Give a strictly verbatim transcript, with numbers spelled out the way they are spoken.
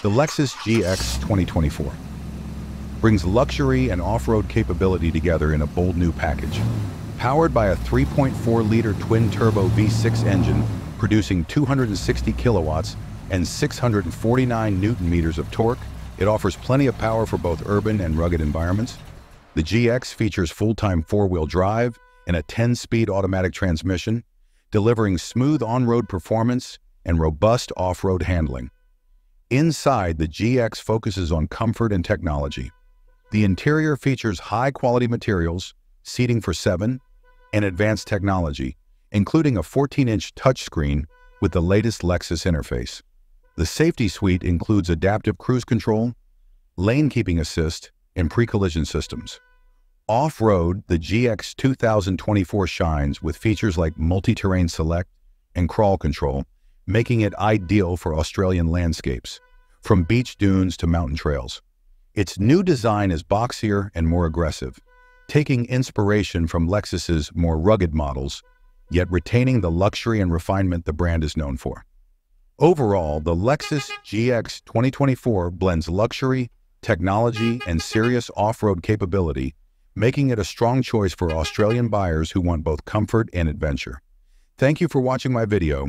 The Lexus G X twenty twenty-four brings luxury and off-road capability together in a bold new package. Powered by a three point four liter twin-turbo V six engine producing two hundred sixty kilowatts and six hundred forty-nine newton-meters of torque, it offers plenty of power for both urban and rugged environments. The G X features full-time four-wheel drive and a ten-speed automatic transmission, delivering smooth on-road performance and robust off-road handling. Inside, the G X focuses on comfort and technology. The interior features high-quality materials, seating for seven, and advanced technology, including a fourteen inch touchscreen with the latest Lexus interface. The safety suite includes adaptive cruise control, lane-keeping assist, and pre-collision systems. Off-road, the G X two thousand twenty-four shines with features like Multi-Terrain Select and Crawl Control, making it ideal for Australian landscapes, from beach dunes to mountain trails. Its new design is boxier and more aggressive, taking inspiration from Lexus's more rugged models, yet retaining the luxury and refinement the brand is known for. Overall, the Lexus G X twenty twenty-four blends luxury, technology, and serious off-road capability, making it a strong choice for Australian buyers who want both comfort and adventure. Thank you for watching my video.